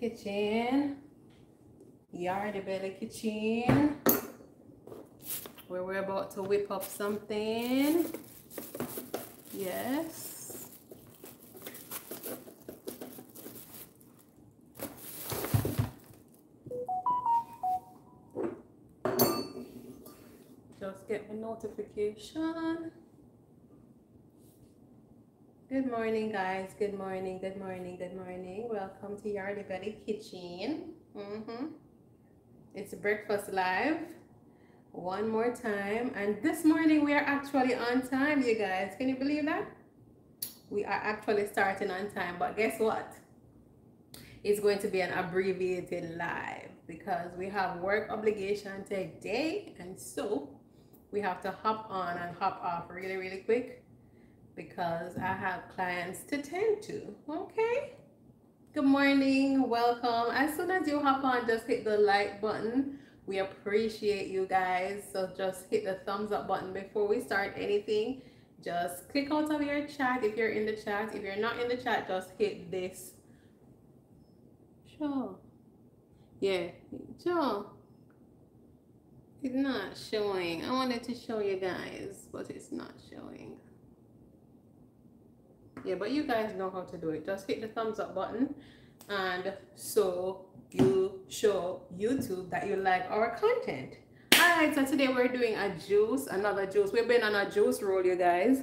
Kitchen. Yardie Belly Kitchen, where we're about to whip up something. Yes. Just get the notification. Good morning, guys. Good morning, good morning, good morning. Welcome to Yardie Belly Kitchen. It's breakfast live one more time, and this morning we are actually on time, you guys. Can you believe that? We are actually starting on time, but guess what? It's going to be an abbreviated live because we have work obligation today, and so we have to hop on and hop off really quick because I have clients to tend to. Okay. Good morning, welcome. As soon as you hop on, just hit the like button. We appreciate you guys, so just hit the thumbs up button before we start anything. Just click out of your chat if you're in the chat. If you're not in the chat, just hit this. Sure. Yeah, sure. It's not showing. I wanted to show you guys, but it's not showing. Yeah, but you guys know how to do it. Just hit the thumbs up button, and so you show YouTube that you like our content. All right, so today we're doing a juice, another juice. We've been on a juice roll, you guys,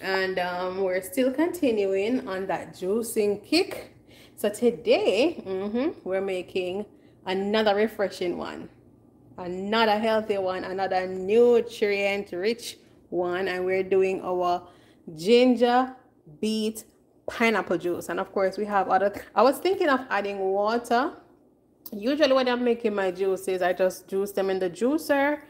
and we're still continuing on that juicing kick. So today we're making another refreshing one, another healthy one, another nutrient rich one, and we're doing our ginger beet pineapple juice. And of course we have other I was thinking of adding water. Usually when I'm making my juices, I just juice them in the juicer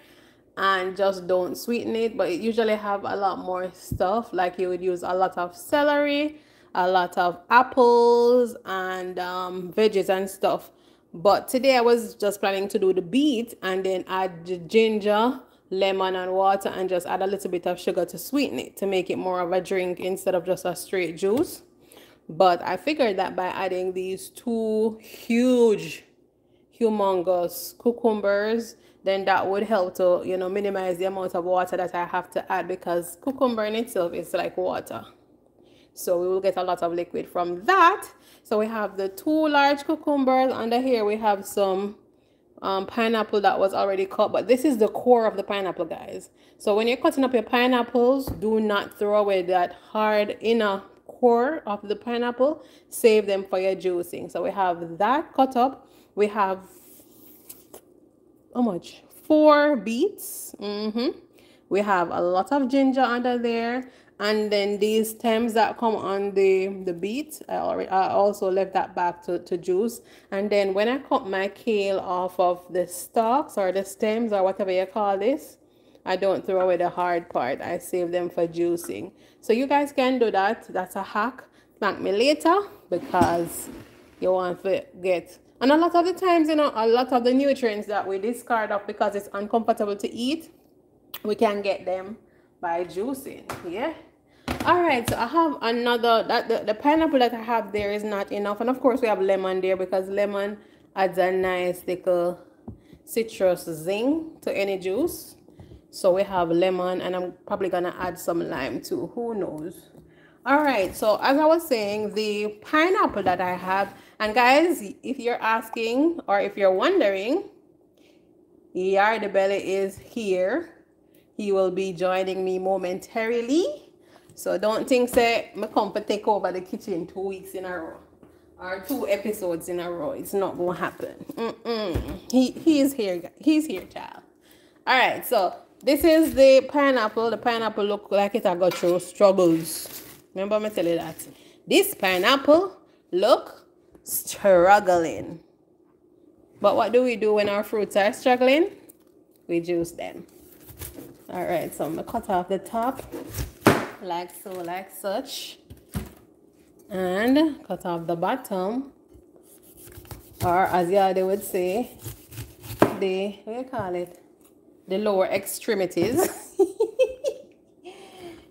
and just don't sweeten it, but it usually have a lot more stuff. Like you would use a lot of celery, a lot of apples, and veggies and stuff. But today I was just planning to do the beet and then add the ginger, lemon, and water, and just add a little bit of sugar to sweeten it, to make it more of a drink instead of just a straight juice. But I figured that by adding these two huge, humongous cucumbers, then that would help to, you know, minimize the amount of water that I have to add, because cucumber in itself is like water, so we will get a lot of liquid from that. So we have the two large cucumbers. Under here we have some pineapple that was already cut, but this is the core of the pineapple, guys. So when you're cutting up your pineapples, do not throw away that hard inner core of the pineapple. Save them for your juicing. So we have that cut up. We have how much? 4 beets. We have a lot of ginger under there, and then these stems that come on the beet, I also left that back to juice. And then when I cut my kale off of the stalks or the stems or whatever you call this, I don't throw away the hard part. I save them for juicing. So you guys can do that. That's a hack. Thank me later, because you want to get. And a lot of the times, you know, a lot of the nutrients that we discard off because it's uncomfortable to eat, we can get them by juicing. Yeah. All right, so I have another the pineapple that I have there is not enough, and of course we have lemon there, because lemon adds a nice little citrus zing to any juice. So we have lemon, and I'm probably gonna add some lime too, who knows. All right, so as I was saying, the pineapple that I have, and guys, if you're asking or if you're wondering, Yardie Belly is here. He will be joining me momentarily. So don't think, say, me come for take over the kitchen 2 weeks in a row or 2 episodes in a row. It's not going to happen. He is here. He's here, child. All right. So this is the pineapple. The pineapple look like it I got through struggles. Remember me tell you that. This pineapple look struggling. But what do we do when our fruits are struggling? We juice them. All right. So I'm going to cut off the top, like so, like such, and cut off the bottom, or as Yardie would say, the what do you call it, the lower extremities.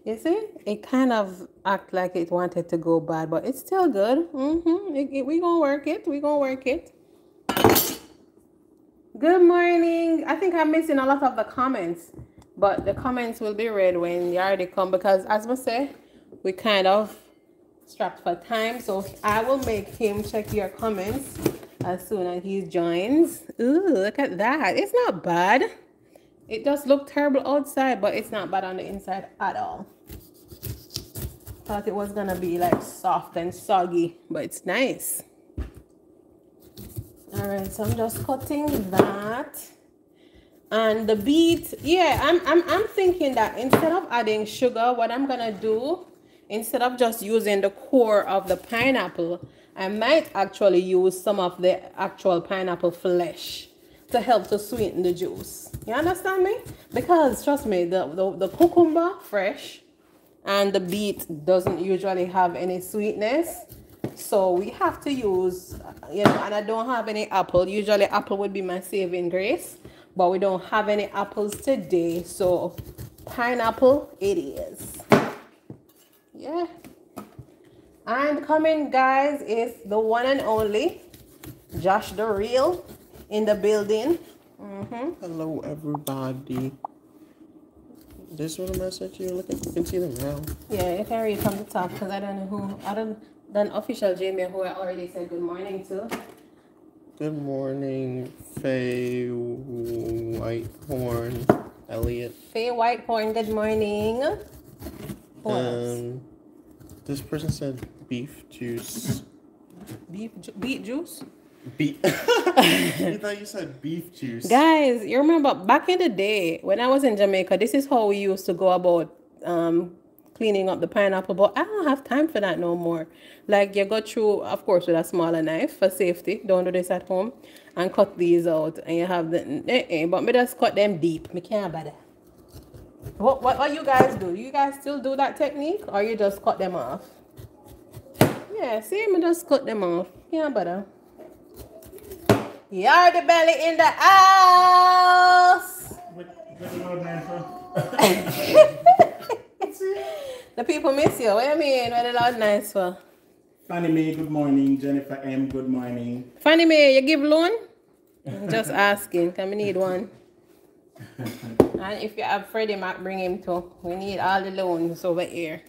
You see, it kind of act like it wanted to go bad, but it's still good. We're gonna work it. Good morning. I think I'm missing a lot of the comments, but the comments will be read when Yardie come, because as we say, we kind of strapped for time. So I will make him check your comments as soon as he joins. Ooh, look at that. It's not bad. It does look terrible outside, but it's not bad on the inside at all. Thought it was gonna be like soft and soggy, but it's nice. All right, so I'm just cutting that. And the beet, yeah, I'm thinking that instead of adding sugar, what I'm gonna do, instead of just using the core of the pineapple, I might actually use some of the actual pineapple flesh to help to sweeten the juice. You understand me? Because trust me, the cucumber fresh and the beet doesn't usually have any sweetness. So we have to use, you know, and I don't have any apple. Usually apple would be my saving grace, but we don't have any apples today. So pineapple it is. Yeah. And coming, guys, is the one and only Josh the Real in the building. Hello, everybody. This little message you're looking, you can see them now. Yeah, you can read from the top, because I don't know who, than official Jamie, who I already said good morning to. Good morning, Faye Whitehorn, Elliot. Faye Whitehorn, good morning. What else? This person said beef juice. Beet juice? Beef. You thought you said beef juice. Guys, you remember back in the day when I was in Jamaica, this is how we used to go about cleaning up the pineapple, but I don't have time for that no more. Like, you go through, of course, with a smaller knife for safety. Don't do this at home. And cut these out. And you have the... but me just cut them deep. Me can't bother. What you guys do? You guys still do that technique? Or you just cut them off? Yeah, see? Me just cut them off. Can't bother. Yardie Belly in the house! The people miss you. What do you mean? What the Lord nice for? Fannie Mae, good morning. Jennifer M, good morning. Fannie Mae, you give loan? I'm just asking. Can we need one? And if you have Freddie Mac, bring him too. We need all the loans over here.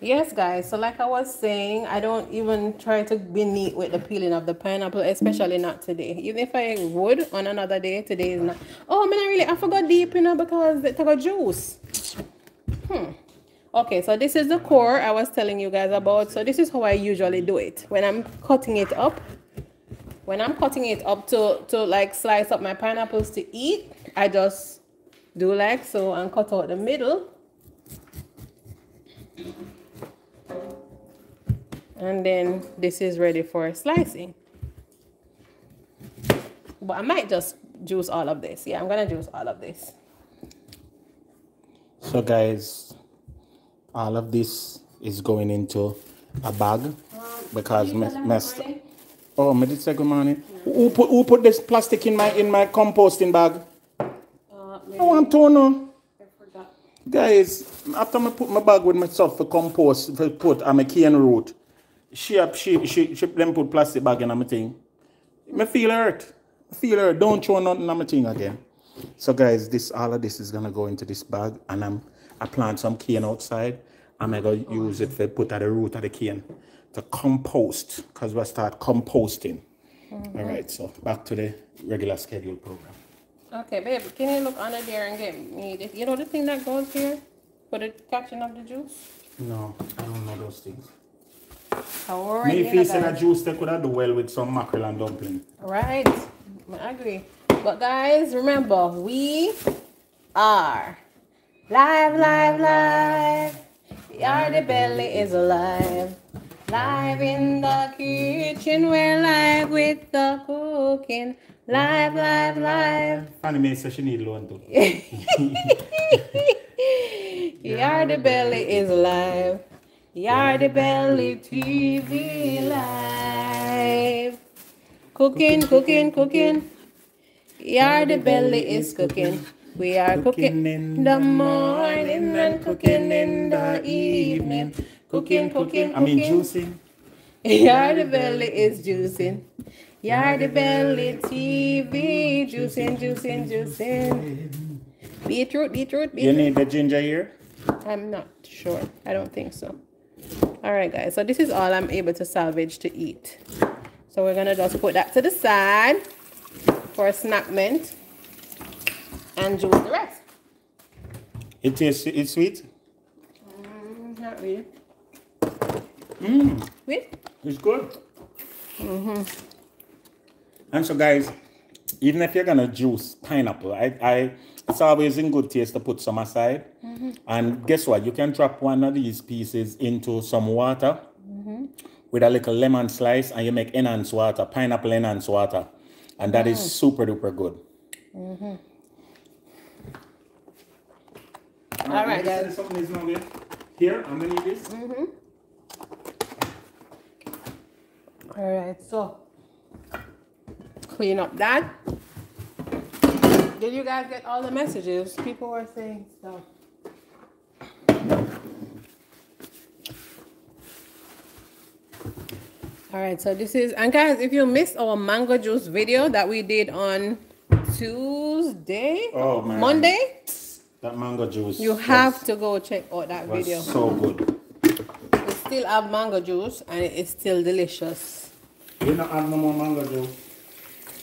Yes, guys, so like I was saying, I don't even try to be neat with the peeling of the pineapple, especially not today. Even if I would on another day, today is not. Oh, I mean, I forgot deep, you know, because it took a juice. Okay, so this is the core I was telling you guys about. So this is how I usually do it. When I'm cutting it up, to like slice up my pineapples to eat, I just do like so and cut out the middle. And then this is ready for slicing. But I might just juice all of this. Yeah, I'm gonna juice all of this. So guys, all of this is going into a bag because messed. Oh, I did say good morning. No. Who put this plastic in my composting bag? No, Antonio. I forgot. Guys, after I put my bag with myself for compost, for put I'm a cane root. She them put plastic bag in my thing. Me feel hurt. Don't throw nothing on my thing again. So guys, all of this is gonna go into this bag, and I plant some cane outside. I'm gonna use it for put at the root of the cane to compost, because we start composting. Alright, so back to the regular schedule program. Okay, babe, can you look under there and get me this? You know the thing that goes here for the catching of the juice? No, I don't know those things. Maybe fish and a juice, they could have do well with some mackerel and dumpling. Right, I agree. But guys, remember, we are live. Yardie Belly is alive. Live in the kitchen, we're live with the cooking. Live. Fannie Mae says she need loan too. Yardie Belly is alive. Yardie Belly TV live. Cooking. Yardie Belly is cooking. We are cooking in the morning and cooking in the evening. Cooking. I mean juicing. Yardie Belly is juicing. Yardie Belly TV. Juicing. Beetroot. You need the ginger here? I'm not sure. I don't think so. Alright guys, so this is all I'm able to salvage to eat. So we're going to just put that to the side for a snackment and juice the rest. It tastes, it's sweet? Not really. Sweet? It's good. And so guys, even if you're going to juice pineapple, it's always in good taste to put some aside. And guess what? You can drop one of these pieces into some water with a little lemon slice, and you make enhanced water, pineapple enhanced water. And that is super duper good. All right, guys. Something is not good. Here, I'm going to need this. All right, so clean up that. Did you guys get all the messages? People were saying stuff. All right, so this is, and guys, if you missed our mango juice video that we did on Tuesday, Monday, that mango juice, you have to go check out that video. So good. We still have mango juice, and it's still delicious. We don't have no more mango juice.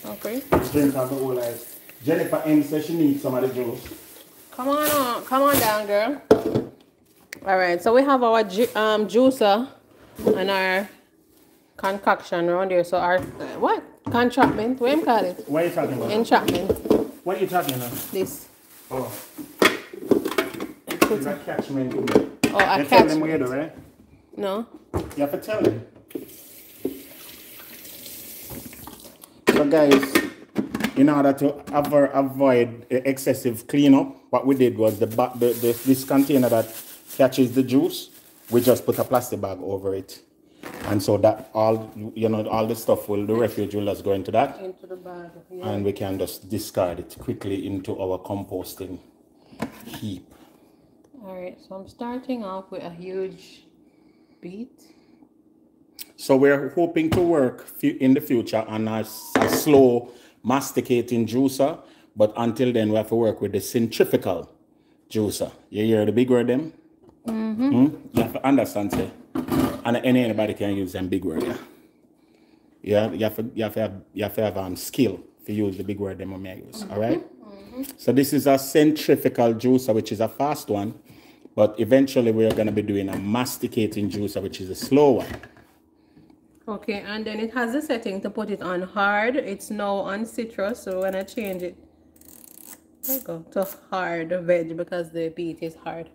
Okay. Drink out the whole life. Jennifer M says she needs some of the juice. Come on down, girl. All right, so we have our juicer and our concoction around here. So our what? Contraptment? What do you call it? What are you talking about? Entrapment. What are you talking about? This. Oh. It's a catchment. Oh, a catchment. You tell them where, right? No. You have to tell them. So guys, in order to avoid excessive cleanup, what we did was this container that catches the juice, we just put a plastic bag over it. And so that all the stuff the refuge will just go into that. Into the bag, yeah. And we can just discard it quickly into our composting heap. All right, so I'm starting off with a huge beet. So we're hoping to work in the future on a slow masticating juicer, but until then we have to work with the centrifugal juicer. You hear the big word them? You have to understand, say. And anybody can use them big word, yeah. You have to have skill to use the big word them omegas. All right. So this is a centrifugal juicer, which is a fast one, but eventually we're gonna be doing a masticating juicer, which is a slow one. Okay, and then it has a setting to put it on hard. It's now on citrus, so when I change it, there you go, to hard veg because the beet is hard.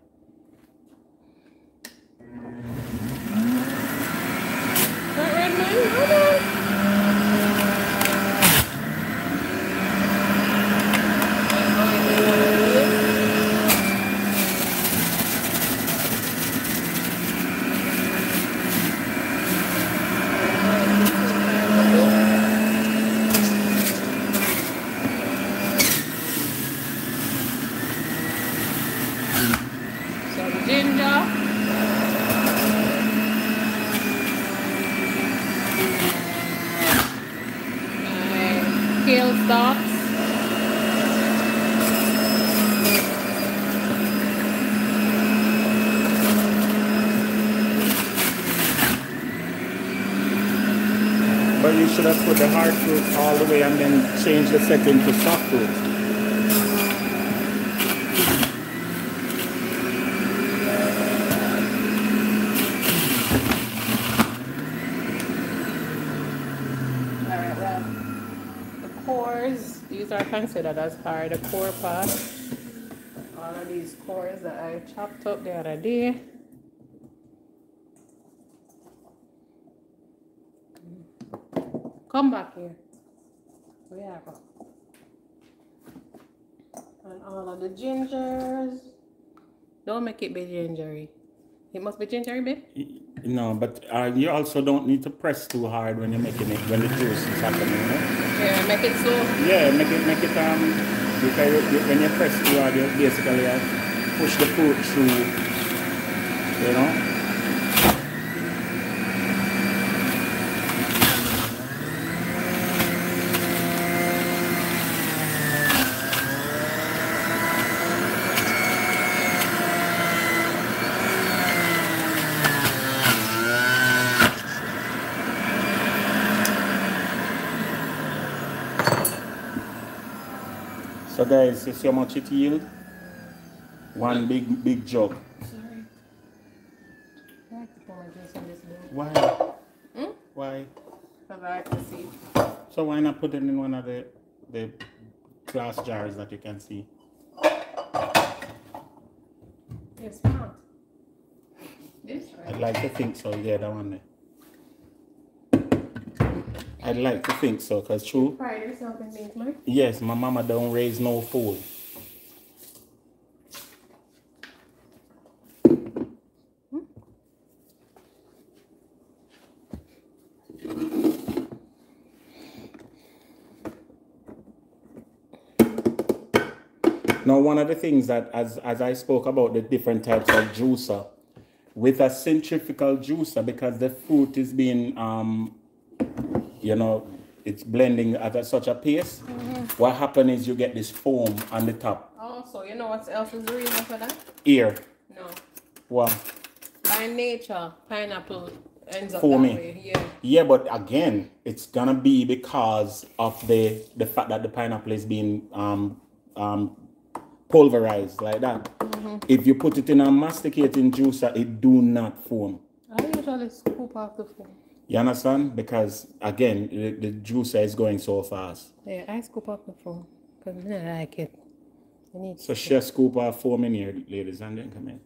But you should have put the hard fruit all the way and then change the setting to soft fruit. Alright, well, the cores, these are considered as hard, the core part. All of these cores that I chopped up the other day. Come back here. We have and all of the gingers. Don't make it be gingery. It must be gingery, babe? No, but you also don't need to press too hard when you're making it, when the juice is happening, right? Yeah, make it so. Yeah, make it Because when you press the yard, you basically push the food through, you know. So guys, you see how much it yield? One big jug. Sorry. I like to put my juice on this bowl. Why? Hmm? Why? Because I like to see. So why not put it in one of the glass jars that you can see? It's not. This one? I'd like to think so, yeah, that one there. I'd like to think so, because true. You pride yourself in these, Mike? Yes, my mama don't raise no food. Now, one of the things that, as I spoke about the different types of juicer, with a centrifugal juicer, because the fruit is being, you know, it's blending at such a pace, what happens is you get this foam on the top. Also, you know what else is the reason for that? Ear. No. What? By nature, pineapple ends up that way. Yeah. Yeah, but again, it's going to be because of the fact that the pineapple is being pulverized like that. If you put it in a masticating juicer, it do not foam. I usually scoop out the foam. You understand? Because again, the juicer is going so fast. Yeah, I scoop out the foam because I don't like it. I need so she scoop our foam in here, ladies, and then come in.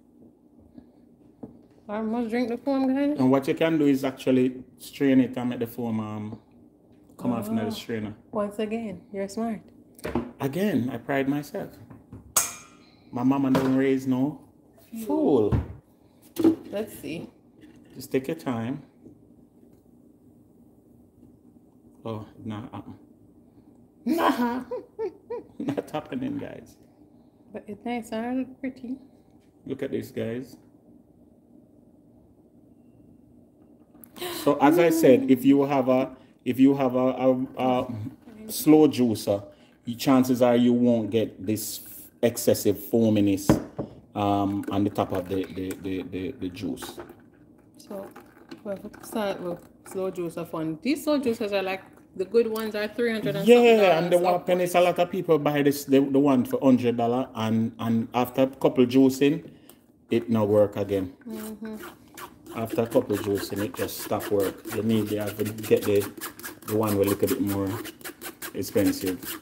I must drink the foam, guys. And what you can do is actually strain it and make the foam come off another strainer. Once again, you're smart. Again, I pride myself. My mama don't raise no fool. Let's see. Just take your time. Oh, nah. Nah. Not happening, guys. But it's nice and pretty. Look at this, guys. So as I said, if you have a slow juicer, your chances are you won't get this excessive foaminess on the top of the juice. So we'll start with slow juicer fun. These slow juicers are like the good ones are $300. Yeah, and the one pennies. A lot of people buy this the one for $100, and after a couple juicing, it not work again. After a couple juicing, it just stop work. You need to get the one with a little bit more expensive.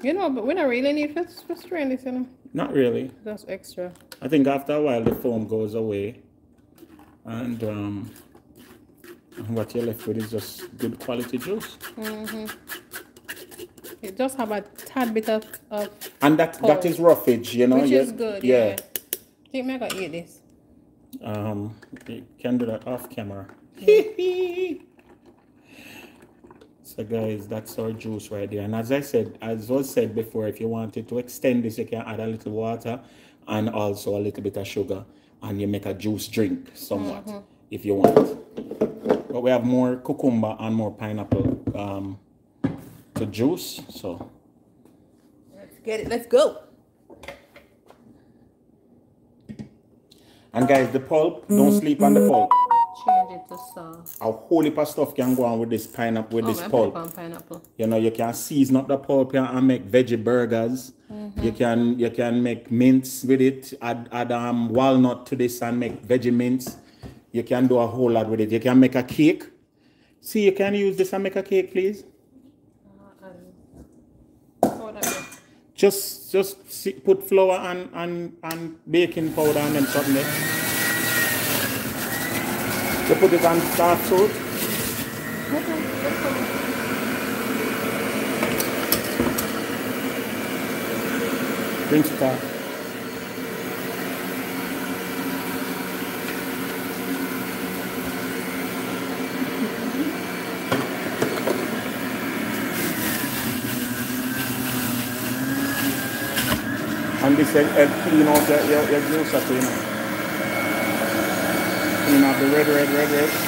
You know, but we don't really need for strain this, you know. Not really. That's extra. I think after a while the foam goes away, and what you're left with is just good quality juice. It just have a tad bit of and that is roughage, you know. Which is good. Yeah. Think me I gotta eat this. You can do that off camera. So guys, that's our juice right there. And as I said, as was said before, if you wanted to extend this, you can add a little water and also a little bit of sugar, and you make a juice drink somewhat if you want. But we have more cucumber and more pineapple to juice. So let's get it. Let's go. And guys, the pulp, don't sleep on the pulp. Change it to salt. A whole heap of stuff can go on with this pineapple, with this pulp. Pineapple. You know, you can season up the pulp and make veggie burgers. You can make mince with it. Add walnut to this and make veggie mince. You can do a whole lot with it. You can make a cake. See, you can use this and make a cake, please. Just put flour and baking powder and then something. You put it on start soot. Bring it out. this and clean out your juicer too, you know. Clean out the red.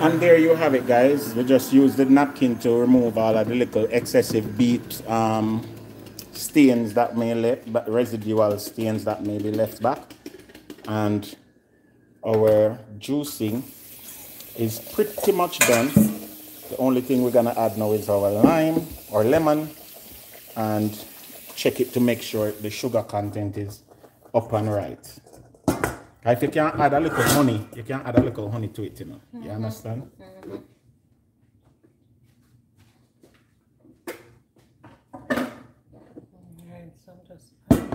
And there you have it, guys. We just used the napkin to remove all of the little excessive beet stains that may residual stains that may be left back. And our juicing is pretty much done. The only thing we're gonna add now is our lime or lemon, and check it to make sure the sugar content is up and right. If you can add a little honey, you can add a little honey to it, you know. You understand? Alright, so I'm just adding.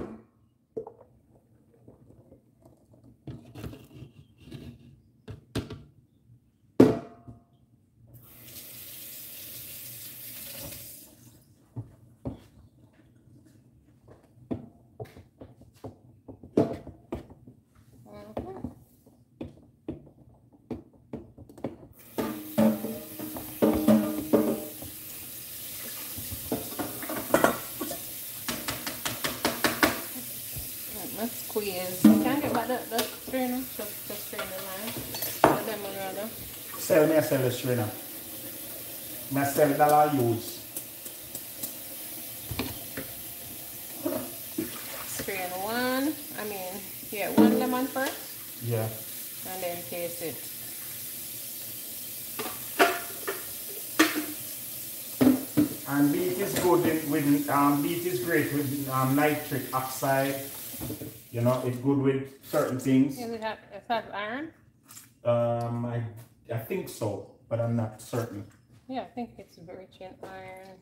Squeeze. You can't get back the strainer, just the strainer line. But then we'll rather. Sell me, I sell the strainer. I sell that I use. Strain one, one lemon first. Yeah. And then taste it. And beet is good with, beet is great with nitric oxide. You know, it's good with certain things. Is it have iron? I think so, but I'm not certain. Yeah, I think it's rich in iron.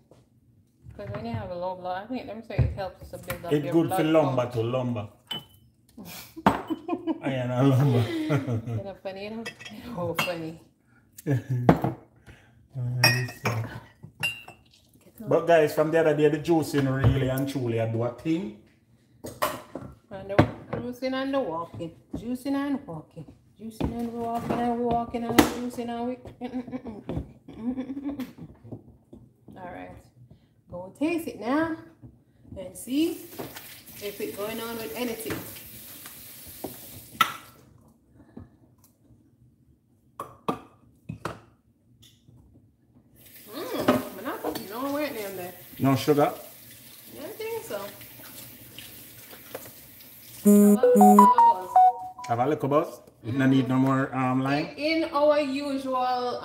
Because when you have a low blood, I think them say it helps to build up. It's your good blood for lumbar to lumbar. I am not lumbar. You know, funny, you know? Oh, funny. But guys, from the other day, the juicing really and truly I do a thing. And the juicing and the walking, juicing and walking, juicing and walking and we walking and juicing and we. All right, go taste it now and see if it's going on with anything. But not putting no weight in there. No sugar. I don't think so. Have a little buzz. You don't need no more lime. In our usual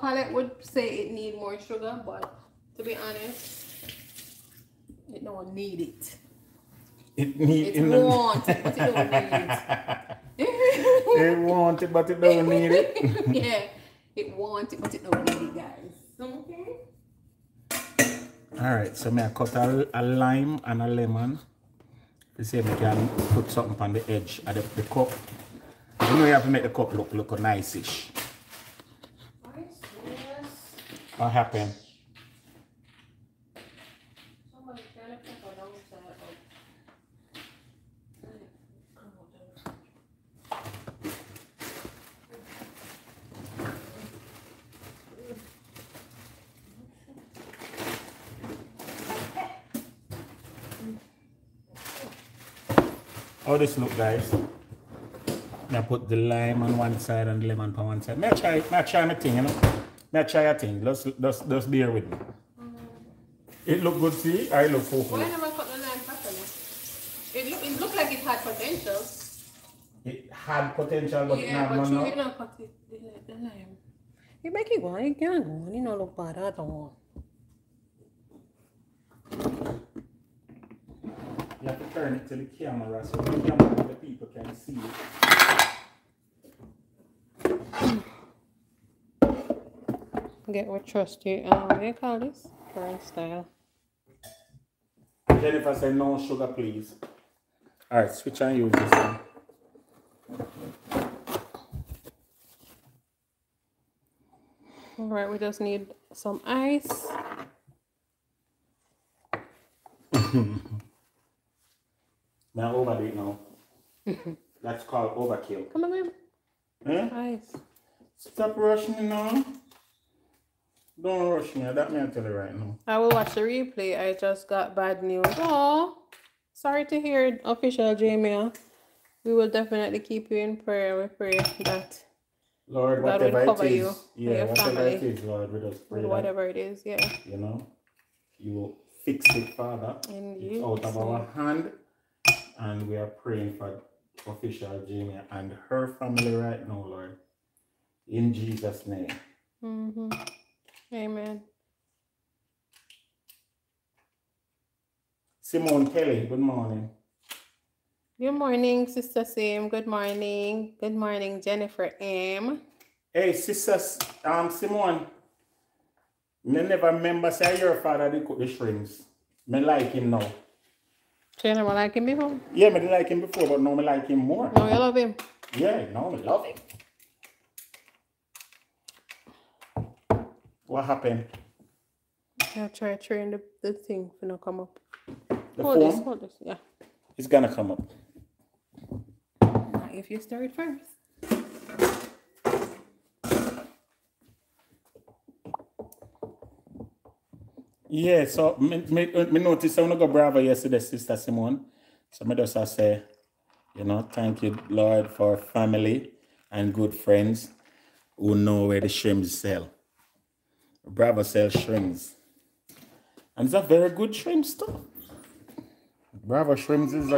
palette would say it need more sugar, but to be honest, it don't need it. It need it. Want it, but it don't need it. It want it, but it don't need it. Yeah, it want it, but it don't need it, guys. Okay. All right, so I cut a lime and a lemon. You see, we can put something on the edge of the cup. You know, you have to make the cup look nice-ish. What happened? How this look, guys? I put the lime on one side and the lemon on one side. I try my thing, you know. I try a thing. Just bear with me. It look good, see? I look full. Why never cut the lime properly? It looked like it had potential. It had potential, but yeah, not. Yeah, but you did not cut it, the lime. You make it one again. You know, look bad at all. You have to turn it to the camera so the camera and the people can see it. Get what trusty, what do you call this? Current style. Jennifer said no sugar, please. All right, switch and use this one. All right, we just need some ice. Now overdo it now. That's called overkill. Come on, man. Eh? Ice. Stop rushing me now. Don't rush me. That may I tell you right now. I will watch the replay. I just got bad news. Oh, sorry to hear it, official Jamie. We will definitely keep you in prayer. We pray that Lord, God will cover you. Yeah, your whatever family. It is, Lord, we just pray. Whatever it is, yeah. You know, you will fix it, Father. It's out of our hand. And we are praying for official Jamie and her family right now, Lord. In Jesus' name. Mm-hmm. Amen. Simone Kelly, good morning. Good morning, Sister Sim. Good morning. Good morning, Jennifer M. Hey, Sister Simone. Me never remember say your father did cook the shrimps. Me like him now. So you never like him before? Yeah, me didn't like him before, but now me like him more. Now you love him? Yeah, now me love him. What happened? I'll try to train the thing for not come up. The hold form? This, hold this, yeah. It's gonna come up. Not if you stir it first. Yeah, so me noticed I want to go Bravo yesterday, Sister Simone. So me just say, you know, thank you, Lord, for family and good friends who know where the shrimps sell. Bravo sells shrimps. And it's a very good shrimp stuff. Bravo shrimps is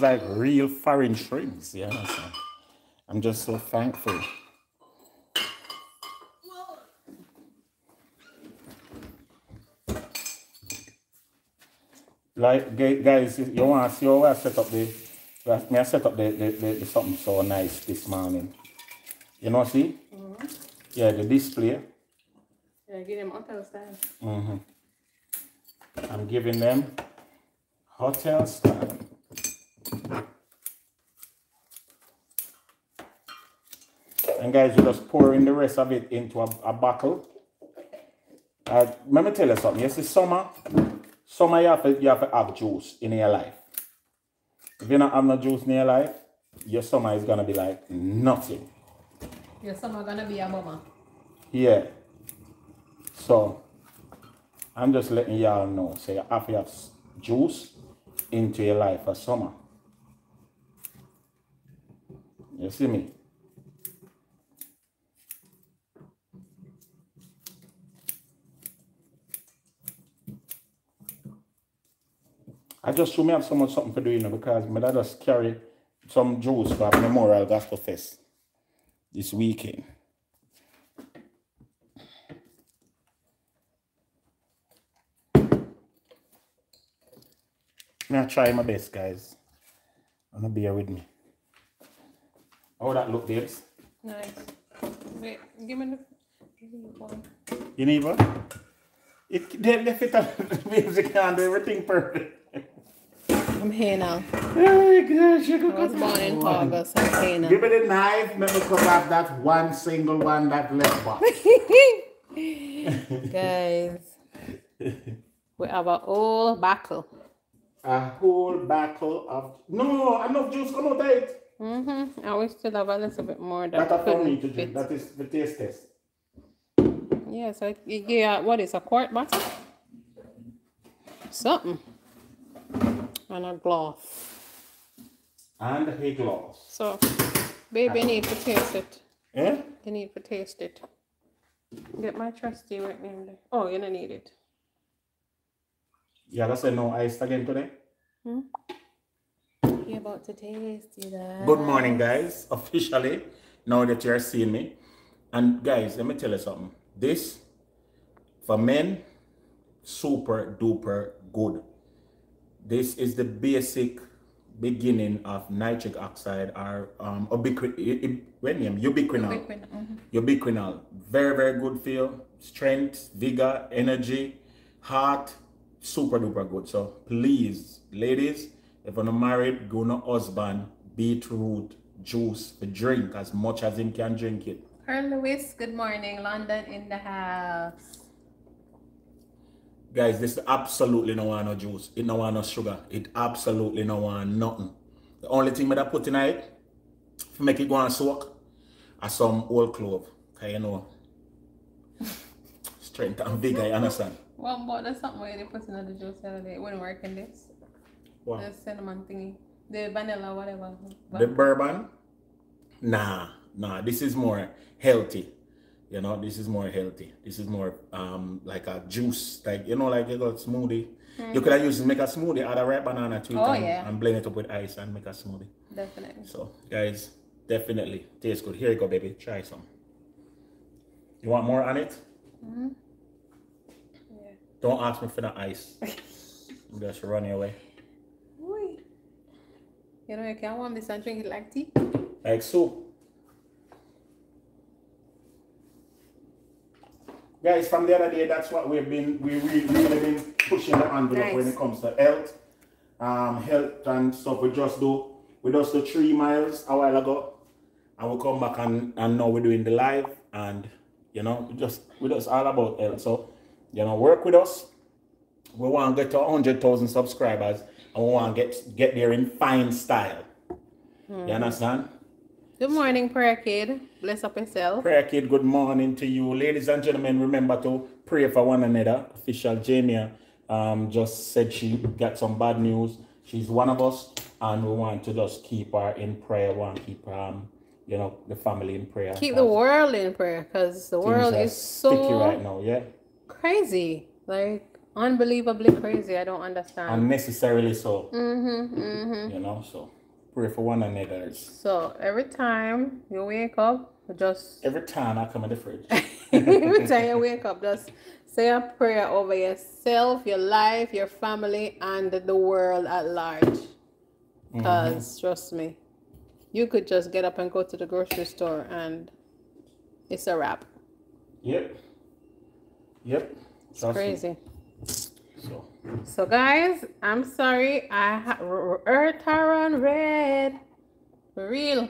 like real foreign shrimps, yeah. So I'm just so thankful. Like guys, you wanna see how I set up the something so nice this morning. You know see? Mm-hmm. Yeah, the display. Yeah, give them hotel style. Mm-hmm. I'm giving them hotel style. And guys, we're just pouring the rest of it into a bottle. Let me tell you something. Yes, it's summer. Summer, you have to have juice in your life. If you don't have no juice in your life, your summer is going to be like nothing. Your summer going to be a mama. Yeah. So, I'm just letting y'all know. So, you have to have juice into your life for summer. You see me? I just show me have so much something to do, you know, because my dad just carry some juice for Memorial Gospel Fest this weekend. I'm try my best, guys. I'm gonna be here with me. How that look, babes? Nice. Wait, give me the one. You need one? They fit on the music and do everything perfect. I'm here now. Oh my gosh, you could come born in August. I'm here now. Give me the knife, let me cut off that one single one that left box. Guys, we have a whole bottle. A whole bottle of no, enough juice come out of it. Mm-hmm. I wish to have a little bit more. That's for me to drink. That is the taste test. Yeah, so yeah, what is a quart bottle? Something. And a glass. And a glass. So, baby, need to taste it. Eh? You need to taste it. Get my trusty right name there. Oh, you don't need it. Yeah, that's a no ice again today. Hmm? You're about to taste that. Good morning, guys. Officially, now that you're seeing me. And guys, let me tell you something. This, for men, super duper good. This is the basic beginning of nitric oxide or ubiquinol. Mm-hmm. Ubiquinol. Very, very good for you. Strength, vigor, energy, heart. super duper good. So please, ladies, if you're not married, go no husband, beetroot juice, drink as much as him can drink it. Her Lewis, good morning. London in the house. Guys, this absolutely no want no juice. It no want no sugar. It absolutely no want nothing. The only thing that I put in it to make it go and soak are some old clove. Cause you know, strength and vigor, you understand? Well, but that's something where they put in the juice the other day. It wouldn't work in this. What? The cinnamon thingy. The vanilla, whatever. The bourbon? Nah. This is more healthy. You know, this is more healthy. This is more like a juice, like, you know, like you got smoothie. Mm-hmm. You could have used to make a smoothie, add a ripe banana to it and blend it up with ice and make a smoothie. Definitely. So, guys, definitely tastes good. Here you go, baby. Try some. You want more on it? Mm-hmm. Yeah. Don't ask me for the ice. I'm just running away. Wait. You know, you can warm this and drink it like tea. Like so. Guys, from the other day, that's what we've been, we've been pushing the envelope when it comes to health, and stuff. We just do 3 miles a while ago, and we come back and now we're doing the live, and you know, we just all about health. So, you know, work with us. We want to get to 100,000 subscribers, and we want to get there in fine style. You understand? Good morning, prayer kid. Bless up yourself. Prayer kid, good morning to you. Ladies and gentlemen, remember to pray for one another. Official Jamia just said she got some bad news. She's one of us, and we want to just keep her in prayer. We want to keep you know, the family in prayer. Keep the world in prayer, because the world is so sticky right now, crazy. Like unbelievably crazy. I don't understand. Unnecessarily so. You know, so pray for one another. So every time you wake up, just every time I come in the fridge, every time you wake up, just say a prayer over yourself, your life, your family, and the world at large. Because trust me, you could just get up and go to the grocery store and it's a wrap. Yep. It's crazy. So guys, I'm sorry. I earth are on red. For real.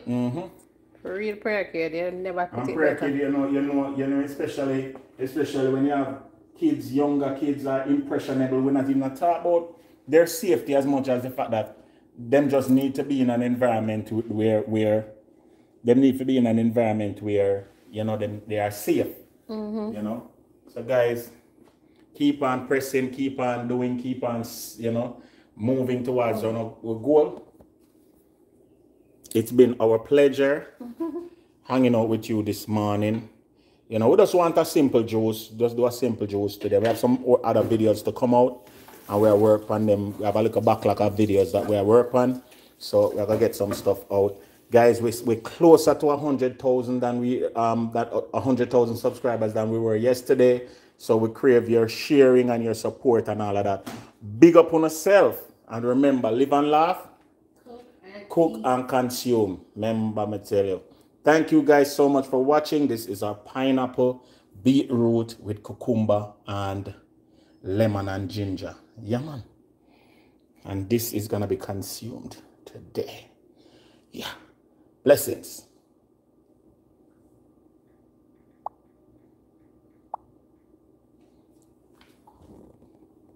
For real, prayer kid. You never put it prayer better. Kid, you know, especially when you have kids, younger kids are impressionable. We're not even gonna talk about their safety as much as the fact that them just need to be in an environment where you know they are safe. You know. So guys, keep on pressing, keep on doing, keep on, you know, moving towards our goal. It's been our pleasure hanging out with you this morning. You know, we just want a simple juice. Just do a simple juice today. We have some other videos to come out, and we'll work on them. We have a little backlog of videos that we'll work on. So we're going to get some stuff out. Guys, we're closer to 100,000 than we, 100,000 subscribers than we were yesterday. So we crave your sharing and your support and all of that. Big up on yourself. And remember, live and laugh, cook and consume. Remember, me tell you. Thank you guys so much for watching. This is our pineapple beetroot with cucumber and lemon and ginger. Yeah, man. And this is going to be consumed today. Yeah. Blessings.